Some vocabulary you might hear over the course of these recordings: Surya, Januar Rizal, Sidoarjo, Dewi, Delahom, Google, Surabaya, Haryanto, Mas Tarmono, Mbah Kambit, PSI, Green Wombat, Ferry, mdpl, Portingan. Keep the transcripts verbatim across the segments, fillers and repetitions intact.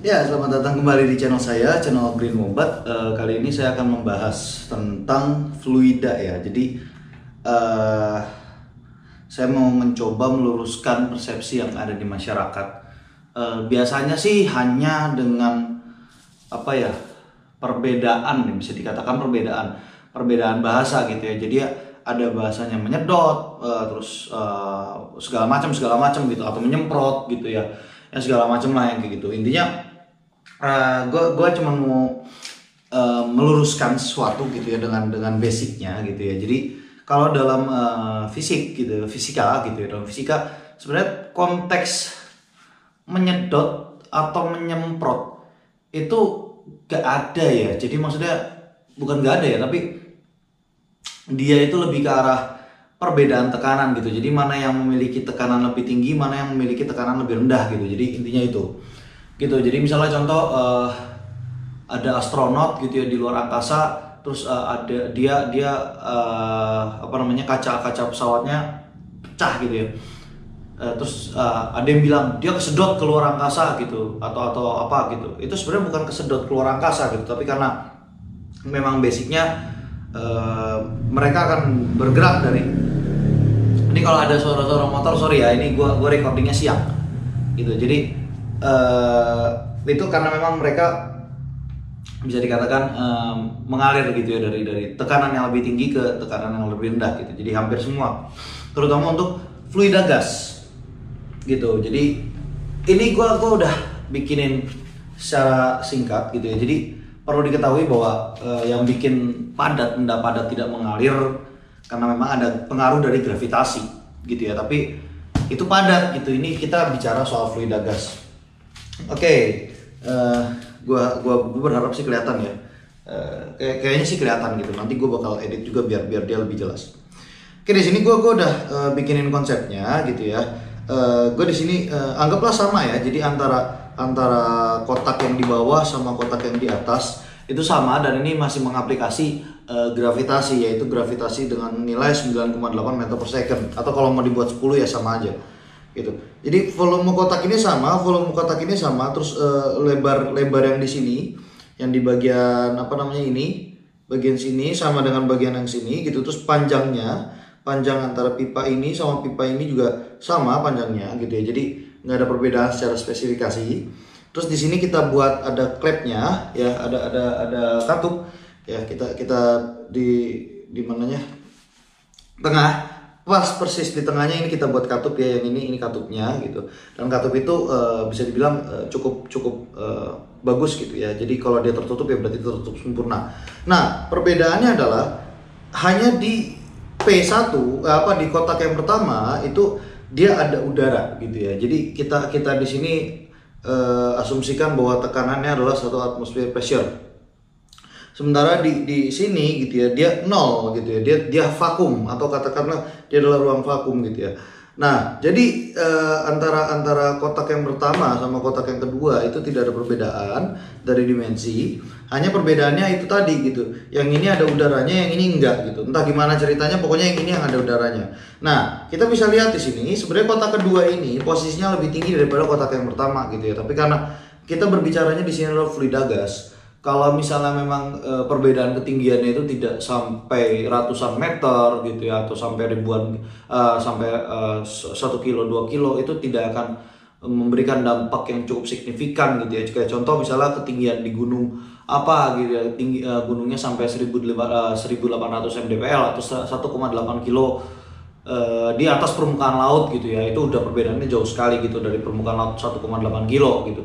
Ya, selamat datang kembali di channel saya, channel Green Wombat. Uh, kali ini saya akan membahas tentang fluida ya. Jadi uh, saya mau mencoba meluruskan persepsi yang ada di masyarakat. Uh, biasanya sih hanya dengan apa ya perbedaan, bisa dikatakan perbedaan, perbedaan bahasa gitu ya. Jadi ada bahasanya menyedot, uh, terus uh, segala macam segala macam gitu, atau menyemprot gitu ya, yang segala macam lah yang kayak gitu. Intinya Uh, gue cuma mau uh, meluruskan sesuatu gitu ya dengan dengan basicnya gitu ya. Jadi kalau dalam uh, fisik gitu, fisika gitu ya, dalam fisika sebenarnya konteks menyedot atau menyemprot itu gak ada ya. Jadi maksudnya bukan gak ada ya, tapi dia itu lebih ke arah perbedaan tekanan gitu. Jadi mana yang memiliki tekanan lebih tinggi, mana yang memiliki tekanan lebih rendah gitu. Jadi intinya itu. Gitu, jadi misalnya contoh uh, ada astronot gitu ya di luar angkasa, terus uh, ada dia dia uh, apa namanya kaca-kaca pesawatnya pecah gitu ya, uh, terus uh, ada yang bilang dia kesedot keluar angkasa gitu atau atau apa gitu. Itu sebenarnya bukan kesedot keluar angkasa gitu, tapi karena memang basicnya uh, mereka akan bergerak dari ini. Kalau ada suara-suara motor, sorry ya, ini gua gua recordingnya siang gitu. Jadi Uh, itu karena memang mereka bisa dikatakan uh, mengalir gitu ya dari dari tekanan yang lebih tinggi ke tekanan yang lebih rendah gitu. Jadi hampir semua, terutama untuk fluida gas gitu. Jadi ini gua gua udah bikinin secara singkat gitu ya. Jadi perlu diketahui bahwa uh, yang bikin padat, benda padat tidak mengalir karena memang ada pengaruh dari gravitasi gitu ya. Tapi itu padat gitu. Ini kita bicara soal fluida gas. Oke, okay. uh, gua, gua berharap sih kelihatan ya. Uh, kayak, kayaknya sih kelihatan gitu. Nanti gua bakal edit juga biar biar dia lebih jelas. Oke, okay, di sini gua gua udah uh, bikinin konsepnya gitu ya. Uh, gua di sini uh, anggaplah sama ya. Jadi antara antara kotak yang di bawah sama kotak yang di atas itu sama, dan ini masih mengaplikasi uh, gravitasi, yaitu gravitasi dengan nilai sembilan koma delapan meter per second, atau kalau mau dibuat sepuluh ya sama aja. Gitu. Jadi volume kotak ini sama, volume kotak ini sama, terus uh, lebar lebar yang di sini, yang di bagian apa namanya ini, bagian sini sama dengan bagian yang sini gitu. Terus panjangnya, panjang antara pipa ini sama pipa ini juga sama panjangnya gitu ya. Jadi nggak ada perbedaan secara spesifikasi. Terus di sini kita buat ada klepnya ya, ada ada ada katup ya, kita kita di di mananya tengah. Pas persis di tengahnya ini kita buat katup ya, yang ini ini katupnya gitu. Dan katup itu uh, bisa dibilang uh, cukup cukup uh, bagus gitu ya. Jadi kalau dia tertutup ya berarti tertutup sempurna. Nah, perbedaannya adalah hanya di P satu, apa di kotak yang pertama itu dia ada udara gitu ya. Jadi kita kita di sini uh, asumsikan bahwa tekanannya adalah satu atmosphere pressure. Sementara di di sini gitu ya, dia nol gitu ya, dia dia vakum, atau katakanlah dia adalah ruang vakum gitu ya. Nah, jadi eh, antara antara kotak yang pertama sama kotak yang kedua itu tidak ada perbedaan dari dimensi, hanya perbedaannya itu tadi gitu. Yang ini ada udaranya, yang ini enggak gitu. Entah gimana ceritanya, pokoknya yang ini yang ada udaranya. Nah, kita bisa lihat di sini sebenarnya kotak kedua ini posisinya lebih tinggi daripada kotak yang pertama gitu ya. Tapi karena kita berbicaranya di sini adalah fluida gas. Kalau misalnya memang e, perbedaan ketinggiannya itu tidak sampai ratusan meter gitu ya, atau sampai ribuan, e, sampai satu e, kilo dua kilo, itu tidak akan memberikan dampak yang cukup signifikan gitu ya. Kayak contoh misalnya ketinggian di gunung apa gitu ya, tinggi, e, gunungnya sampai seribu delapan ratus mdpl atau satu koma delapan kilo e, di atas permukaan laut gitu ya, itu udah perbedaannya jauh sekali gitu dari permukaan laut satu koma delapan kilo gitu.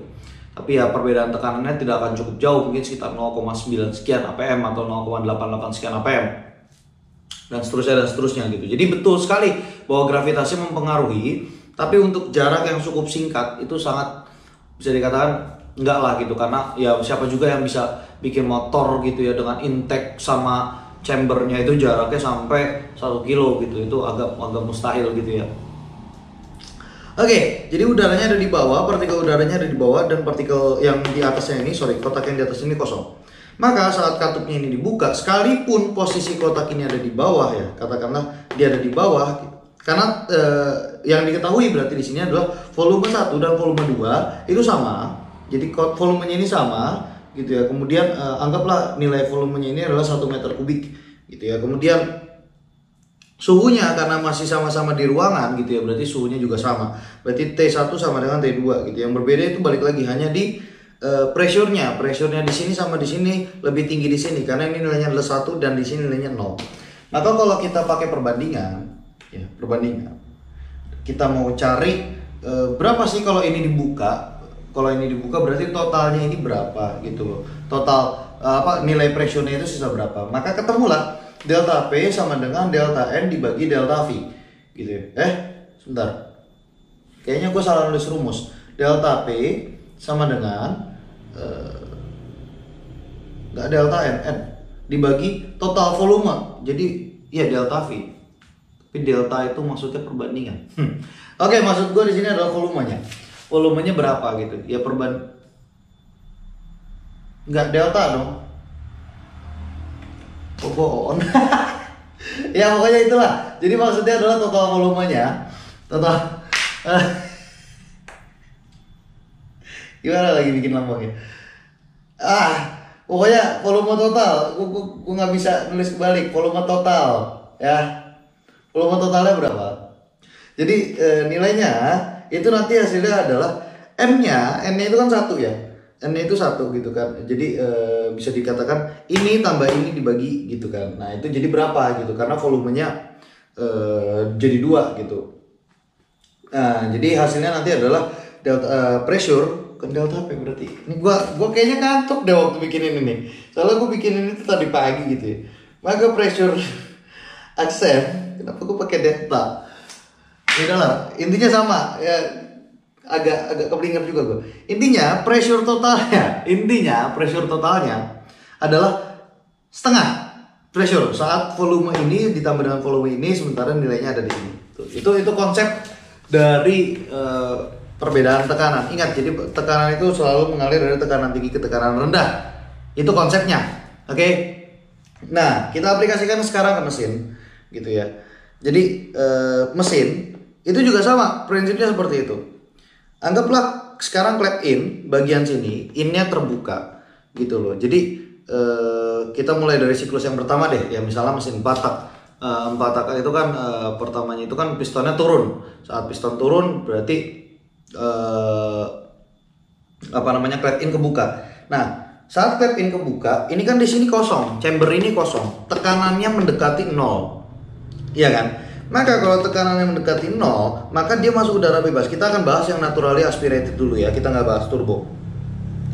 Tapi ya perbedaan tekanannya tidak akan cukup jauh, mungkin sekitar nol koma sembilan sekian A P M atau nol koma delapan delapan sekian A P M dan seterusnya dan seterusnya gitu. Jadi betul sekali bahwa gravitasi mempengaruhi, tapi untuk jarak yang cukup singkat itu sangat bisa dikatakan enggak lah gitu, karena ya siapa juga yang bisa bikin motor gitu ya dengan intake sama chambernya itu jaraknya sampai satu kilo gitu, itu agak agak mustahil gitu ya. Oke, okay, jadi udaranya ada di bawah, partikel udaranya ada di bawah, dan partikel yang di atasnya ini, sorry, kotak yang di atas ini kosong. Maka saat katupnya ini dibuka, sekalipun posisi kotak ini ada di bawah ya, katakanlah dia ada di bawah, karena eh, yang diketahui berarti di sini adalah volume satu dan volume dua itu sama, Jadi volumenya ini sama gitu ya. Kemudian eh, anggaplah nilai volumenya ini adalah satu meter kubik gitu ya. Kemudian suhunya karena masih sama-sama di ruangan gitu ya, berarti suhunya juga sama. Berarti T satu sama dengan T dua gitu. Yang berbeda itu balik lagi hanya di eh, pressure-nya. Pressure-nya di sini sama di sini lebih tinggi di sini karena ini nilainya adalah satu dan di sini nilainya nol. Maka kalau kita pakai perbandingan ya, perbandingan kita mau cari e, berapa sih kalau ini dibuka. Kalau ini dibuka berarti totalnya ini berapa gitu loh. Total apa nilai pressure-nya itu sisa berapa? Maka ketemulah delta P sama dengan delta N dibagi delta V. Gitu ya. Eh, sebentar. Kayaknya gue salah nulis rumus. Delta P sama dengan enggak eh, delta N, N dibagi total volume. Jadi ya delta V. Tapi delta itu maksudnya perbandingan. Hmm. Oke, maksud gue di sini adalah volumenya. Volumenya berapa gitu ya, perban nggak delta dong, oh bohong. Ya pokoknya itulah, jadi maksudnya adalah total volumenya total gimana lagi bikin lambangnya ah pokoknya volume total gua, gua, gua nggak bisa nulis kebalik. Volume total ya, volume totalnya berapa. Jadi e, nilainya itu nanti hasilnya adalah M-nya, N-nya itu kan satu ya, N-nya itu satu gitu kan. Jadi e, bisa dikatakan ini tambah ini dibagi gitu kan. Nah itu jadi berapa gitu, karena volumenya e, jadi dua gitu. Nah jadi hasilnya nanti adalah delta, e, pressure ke delta P berarti. Ini gua, gua kayaknya ngantuk deh waktu bikin ini nih. Soalnya gua bikin ini tuh tadi pagi gitu ya. Maka pressure aksen, kenapa gua pakai delta? Beda lah, intinya sama ya, agak agak keblinger juga gue. Intinya pressure totalnya, intinya pressure totalnya adalah setengah pressure saat volume ini ditambah dengan volume ini, sementara nilainya ada di sini. Tuh, itu itu konsep dari uh, perbedaan tekanan. Ingat, jadi tekanan itu selalu mengalir dari tekanan tinggi ke tekanan rendah. Itu konsepnya. Oke. Okay? Nah, kita aplikasikan sekarang ke mesin gitu ya. Jadi uh, mesin itu juga sama, prinsipnya seperti itu. Anggaplah sekarang clap in, bagian sini, innya terbuka gitu loh. Jadi eh, kita mulai dari siklus yang pertama deh, ya misalnya mesin empat tak. Eh, empat tak itu kan eh, pertamanya itu kan pistonnya turun. Saat piston turun berarti eh, apa namanya clap in kebuka. Nah saat clap in kebuka, ini kan di sini kosong, chamber ini kosong, tekanannya mendekati nol, iya kan? Maka kalau tekanannya mendekati nol, maka dia masuk udara bebas. Kita akan bahas yang naturally aspirated dulu ya. Kita nggak bahas turbo.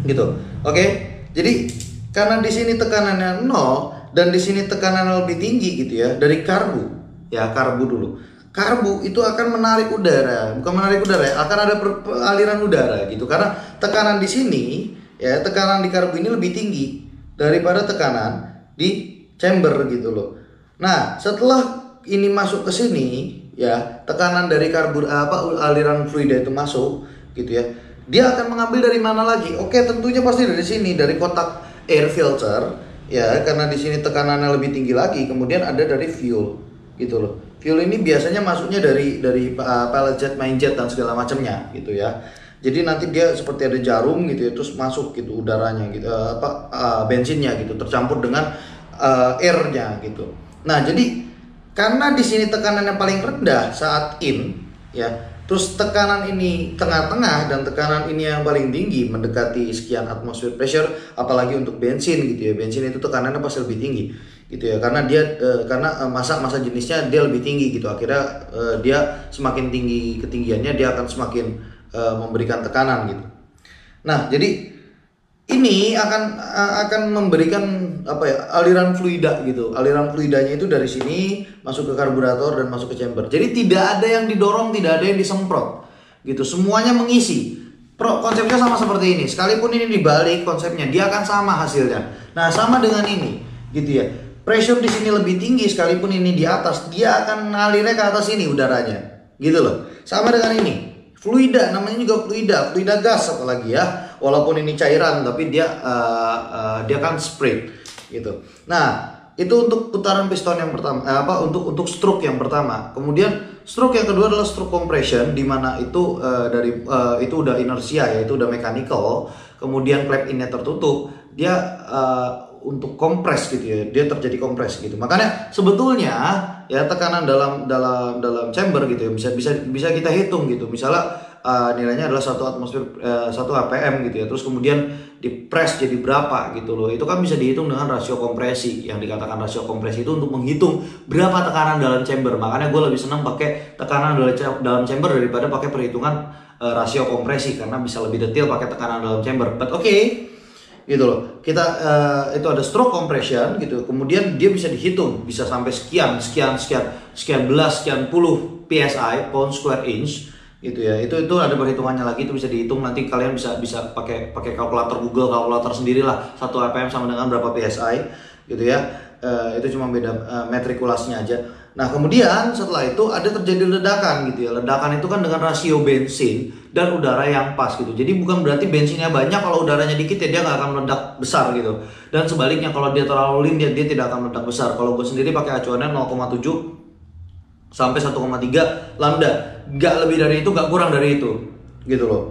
Gitu. Oke. Okay? Jadi karena di sini tekanannya nol dan di sini tekanannya lebih tinggi gitu ya dari karbu. Ya, karbu dulu. Karbu itu akan menarik udara. Bukan menarik udara ya, akan ada aliran udara gitu. Karena tekanan di sini ya, tekanan di karbu ini lebih tinggi daripada tekanan di chamber gitu loh. Nah, setelah ini masuk ke sini ya, tekanan dari karbur apa aliran fluida itu masuk gitu ya, dia akan mengambil dari mana lagi? Oke, tentunya pasti dari sini, dari kotak air filter ya, karena di sini tekanannya lebih tinggi lagi. Kemudian ada dari fuel gitu loh. Fuel ini biasanya masuknya dari dari uh, pellet jet, main jet dan segala macamnya gitu ya. Jadi nanti dia seperti ada jarum gitu ya, terus masuk gitu udaranya gitu, uh, apa uh, bensinnya gitu tercampur dengan uh, airnya gitu. Nah jadi karena di sini tekanannya paling rendah saat in ya, terus tekanan ini tengah-tengah dan tekanan ini yang paling tinggi mendekati sekian atmosphere pressure, apalagi untuk bensin gitu ya. Bensin itu tekanannya pasti lebih tinggi gitu ya, karena dia e, karena massa-massa jenisnya dia lebih tinggi gitu. Akhirnya e, dia semakin tinggi ketinggiannya, dia akan semakin e, memberikan tekanan gitu. Nah jadi ini akan akan memberikan apa ya, aliran fluida gitu. Aliran fluidanya itu dari sini masuk ke karburator dan masuk ke chamber. Jadi tidak ada yang didorong, tidak ada yang disemprot gitu. Semuanya mengisi. Pro, konsepnya sama seperti ini. Sekalipun ini dibalik konsepnya, dia akan sama hasilnya. Nah, sama dengan ini gitu ya. Pressure di sini lebih tinggi sekalipun ini di atas, dia akan ngalirnya ke atas ini udaranya. Gitu loh. Sama dengan ini. Fluida namanya juga fluida, fluida gas apalagi ya. Walaupun ini cairan tapi dia uh, uh, dia kan spray gitu. Nah itu untuk putaran piston yang pertama, eh, apa untuk untuk stroke yang pertama. Kemudian stroke yang kedua adalah stroke compression, di mana itu eh, dari eh, itu udah inersia ya, itu udah mechanical. Kemudian clap innya tertutup, dia eh, untuk kompres gitu ya, dia terjadi kompres gitu. Makanya sebetulnya ya tekanan dalam dalam dalam chamber gitu ya, bisa bisa bisa kita hitung gitu. Misalnya Uh, nilainya adalah satu atmosfer uh, satu A P M gitu ya, terus kemudian di press jadi berapa gitu loh. Itu kan bisa dihitung dengan rasio kompresi. Yang dikatakan rasio kompresi itu untuk menghitung berapa tekanan dalam chamber. Makanya gue lebih senang pakai tekanan dalam chamber daripada pakai perhitungan uh, rasio kompresi, karena bisa lebih detail pakai tekanan dalam chamber. But oke, okay, gitu loh. Kita uh, itu ada stroke compression gitu. Kemudian dia bisa dihitung, bisa sampai sekian sekian sekian sekian belas sekian puluh P S I, pound square inch. Gitu ya, itu itu ada perhitungannya lagi, itu bisa dihitung. Nanti kalian bisa bisa pakai pakai kalkulator Google, kalkulator sendirilah, satu A P M sama dengan berapa P S I gitu ya. E, itu cuma beda e, metrikulasnya aja. Nah kemudian setelah itu ada terjadi ledakan gitu ya. Ledakan itu kan dengan rasio bensin dan udara yang pas gitu. Jadi bukan berarti bensinnya banyak, kalau udaranya dikit ya dia nggak akan meledak besar gitu. Dan sebaliknya kalau dia terlalu lean dia, dia tidak akan meledak besar. Kalau gue sendiri pakai acuannya nol koma tujuh sampai satu koma tiga lambda. Nggak lebih dari itu, nggak kurang dari itu gitu loh.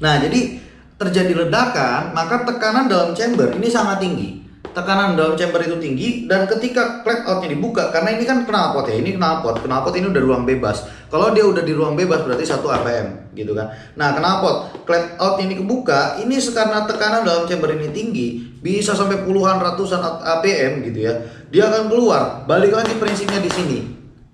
Nah jadi terjadi ledakan, maka tekanan dalam chamber ini sangat tinggi. Tekanan dalam chamber itu tinggi, dan ketika clap outnya dibuka, karena ini kan knalpot ya, ini knalpot, knalpot ini udah ruang bebas. Kalau dia udah di ruang bebas berarti satu A P M gitu kan. Nah knalpot, clap out ini kebuka, ini karena tekanan dalam chamber ini tinggi, bisa sampai puluhan ratusan A P M gitu ya. Dia akan keluar, balik lagi prinsipnya di sini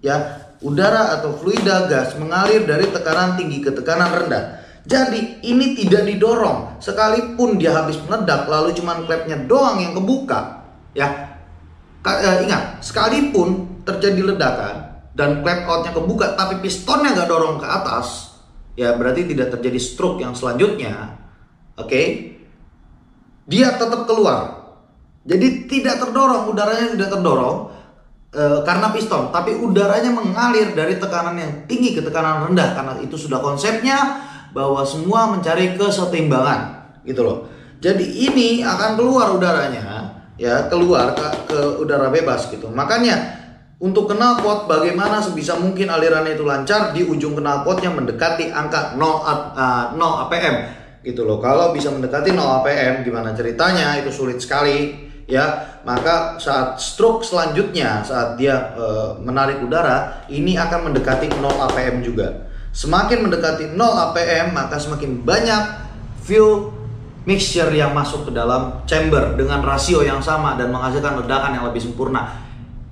ya. Udara atau fluida gas mengalir dari tekanan tinggi ke tekanan rendah. Jadi ini tidak didorong, sekalipun dia habis meledak lalu cuman klepnya doang yang kebuka ya. Ingat, sekalipun terjadi ledakan dan klep outnya kebuka tapi pistonnya nggak dorong ke atas, ya berarti tidak terjadi stroke yang selanjutnya. Oke, okay? Dia tetap keluar. Jadi tidak terdorong, udaranya tidak terdorong E, karena piston, tapi udaranya mengalir dari tekanan yang tinggi ke tekanan rendah, karena itu sudah konsepnya bahwa semua mencari kesetimbangan gitu loh. Jadi ini akan keluar udaranya ya, keluar ke, ke udara bebas gitu. Makanya untuk knalpot bagaimana sebisa mungkin alirannya itu lancar, di ujung knalpotnya mendekati angka nol A P M gitu loh. Kalau bisa mendekati nol A P M gimana ceritanya, itu sulit sekali ya. Maka saat stroke selanjutnya, saat dia e, menarik udara, ini akan mendekati nol A P M juga. Semakin mendekati nol A P M, maka semakin banyak fuel mixture yang masuk ke dalam chamber dengan rasio yang sama dan menghasilkan ledakan yang lebih sempurna.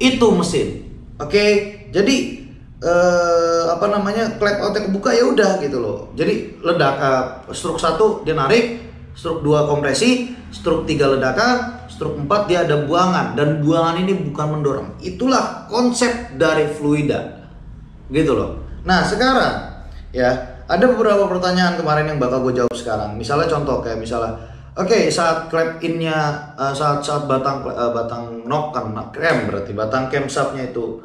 Itu mesin. Oke, okay? Jadi e, apa namanya, clap out yang kebuka ya udah gitu loh. Jadi ledak, e, stroke satu dia narik, stroke dua kompresi, stroke tiga ledakan, stroke empat dia ada buangan, dan buangan ini bukan mendorong. Itulah konsep dari fluida gitu loh. Nah sekarang ya ada beberapa pertanyaan kemarin yang bakal gue jawab sekarang. Misalnya contoh kayak misalnya oke, okay, saat clap innya uh, saat saat batang uh, batang noken krem berarti batang camshaftnya itu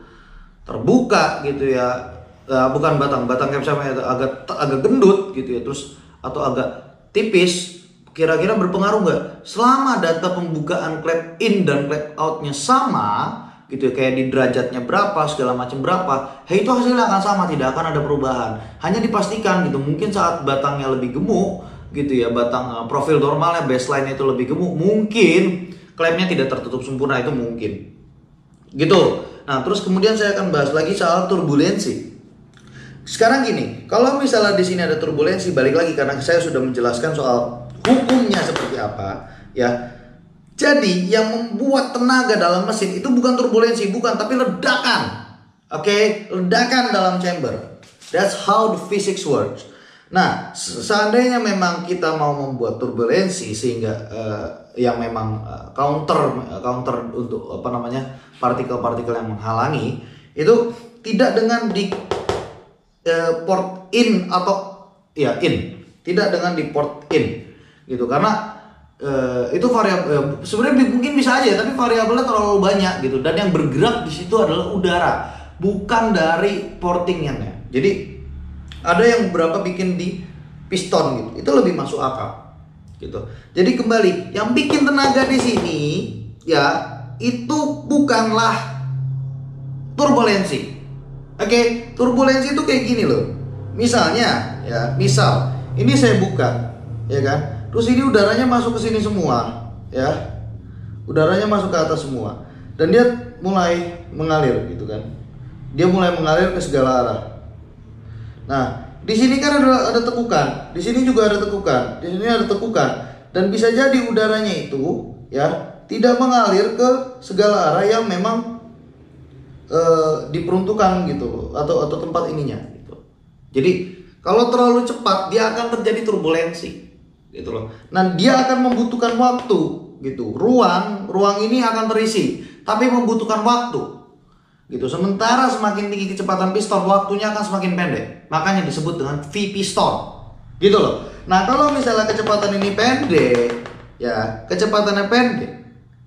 terbuka gitu ya, uh, bukan batang batang camshaftnya agak agak gendut gitu ya, terus atau agak tipis, kira-kira berpengaruh nggak? Selama data pembukaan clap in dan clap outnya sama gitu ya, kayak di derajatnya berapa segala macam berapa, ya itu hasilnya akan sama, tidak akan ada perubahan. Hanya dipastikan gitu, mungkin saat batangnya lebih gemuk gitu ya, batang uh, profil normalnya baseline itu lebih gemuk, mungkin clapnya tidak tertutup sempurna, itu mungkin gitu. Nah terus kemudian saya akan bahas lagi soal turbulensi. Sekarang gini, kalau misalnya di sini ada turbulensi, balik lagi karena saya sudah menjelaskan soal hukumnya seperti apa ya. Jadi yang membuat tenaga dalam mesin itu bukan turbulensi, bukan, tapi ledakan. Oke, okay? Ledakan dalam chamber. That's how the physics works. Nah, seandainya memang kita mau membuat turbulensi sehingga uh, yang memang uh, counter uh, counter untuk apa namanya partikel-partikel yang menghalangi itu tidak dengan di uh, port in atau ya in, tidak dengan di port in. Gitu karena e, itu variabel e, sebenarnya mungkin bisa aja, tapi variabelnya terlalu banyak gitu, dan yang bergerak di situ adalah udara, bukan dari portingannya. Jadi ada yang beberapa bikin di piston gitu, itu lebih masuk akal gitu. Jadi kembali yang bikin tenaga di sini ya itu bukanlah turbulensi. Oke, okay? Turbulensi itu kayak gini loh. Misalnya, ya, misal ini saya buka, ya kan? Terus ini udaranya masuk ke sini semua, ya. Udaranya masuk ke atas semua. Dan dia mulai mengalir gitu kan. Dia mulai mengalir ke segala arah. Nah, di sini kan ada ada tekukan. Di sini juga ada tekukan. Di sini ada tekukan. Dan bisa jadi udaranya itu, ya, tidak mengalir ke segala arah yang memang diperuntukkan gitu, atau atau tempat ininya gitu. Jadi kalau terlalu cepat dia akan terjadi turbulensi gitu loh. Nah, dia akan membutuhkan waktu gitu. Ruang, ruang ini akan terisi tapi membutuhkan waktu. Gitu. Sementara semakin tinggi kecepatan piston, waktunya akan semakin pendek. Makanya disebut dengan V piston. Gitu loh. Nah, kalau misalnya kecepatan ini pendek, ya, kecepatannya pendek.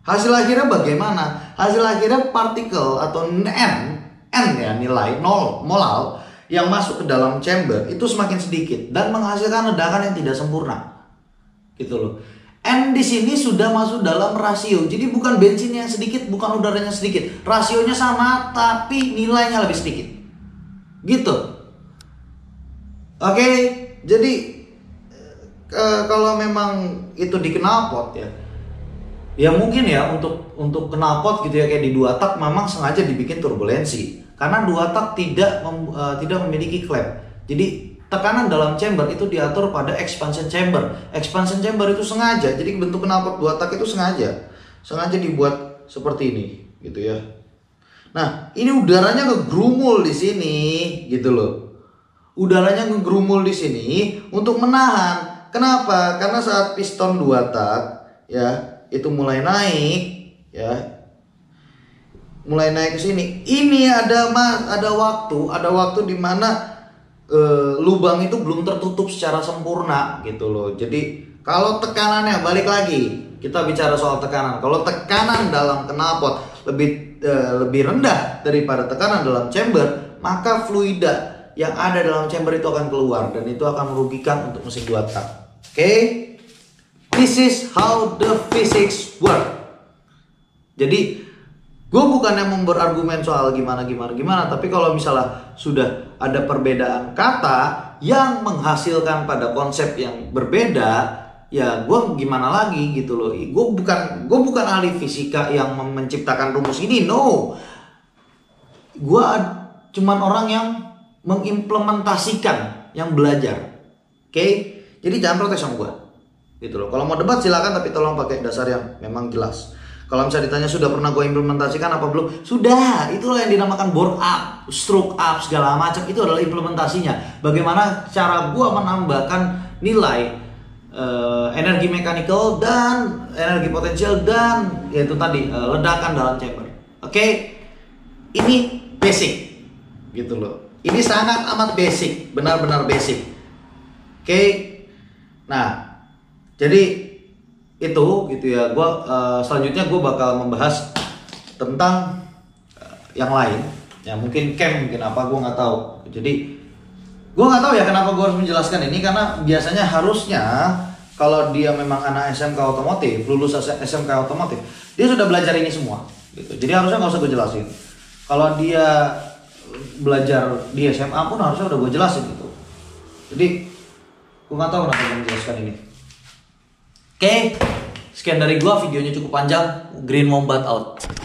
Hasil akhirnya bagaimana? Hasil akhirnya partikel atau N, N ya, nilai nol molal yang masuk ke dalam chamber itu semakin sedikit dan menghasilkan ledakan yang tidak sempurna. Gitu loh. N di sini sudah masuk dalam rasio. Jadi bukan bensinnya yang sedikit, bukan udaranya sedikit. Rasionya sama tapi nilainya lebih sedikit. Gitu. Oke, jadi e, kalau memang itu di knalpot ya, ya mungkin ya untuk untuk knalpot gitu ya, kayak di dua tak memang sengaja dibikin turbulensi karena dua tak tidak mem, uh, tidak memiliki klep. Jadi tekanan dalam chamber itu diatur pada expansion chamber. Expansion chamber itu sengaja. Jadi bentuk knalpot dua tak itu sengaja sengaja dibuat seperti ini gitu ya. Nah, ini udaranya ngegrumul di sini gitu loh. Udaranya ngegrumul di sini untuk menahan. Kenapa? Karena saat piston dua tak ya itu mulai naik ya, mulai naik ke sini, ini ada ada waktu ada waktu di mana e, lubang itu belum tertutup secara sempurna gitu loh. Jadi kalau tekanannya, balik lagi kita bicara soal tekanan, kalau tekanan dalam knalpot lebih e, lebih rendah daripada tekanan dalam chamber, maka fluida yang ada dalam chamber itu akan keluar dan itu akan merugikan untuk mesin dua tak. Oke, okay? This is how the physics work. Jadi, gue bukannya mau berargumen soal gimana gimana gimana, tapi kalau misalnya sudah ada perbedaan kata yang menghasilkan pada konsep yang berbeda, ya gue gimana lagi gitu loh. Gue bukan gue bukan ahli fisika yang menciptakan rumus ini, no. Gue cuman orang yang mengimplementasikan yang belajar. Oke, okay? Jadi jangan protes sama gue. Gitu loh. Kalau mau debat silakan, tapi tolong pakai dasar yang memang jelas. Kalau misalnya ditanya sudah pernah gue implementasikan apa belum, sudah. Itulah yang dinamakan bore up, stroke up, segala macam. Itu adalah implementasinya. Bagaimana cara gue menambahkan nilai uh, energi mechanical dan energi potensial dan yaitu tadi uh, ledakan dalam chamber. Oke, okay? Ini basic, gitu loh. Ini sangat amat basic, benar-benar basic. Oke, okay? Nah. Jadi itu gitu ya. Gua uh, selanjutnya gue bakal membahas tentang uh, yang lain. Ya mungkin cam, mungkin apa, gue nggak tahu. Jadi gue nggak tahu ya kenapa gue harus menjelaskan ini, karena biasanya harusnya kalau dia memang anak S M K otomotif, lulus S M K otomotif, dia sudah belajar ini semua. Gitu. Jadi harusnya nggak usah gue jelasin. Kalau dia belajar di S M A pun harusnya udah gue jelasin gitu. Jadi gue nggak tahu kenapa gue menjelaskan ini. Oke, okay. Sekian dari gua, videonya cukup panjang. Green Wombat out.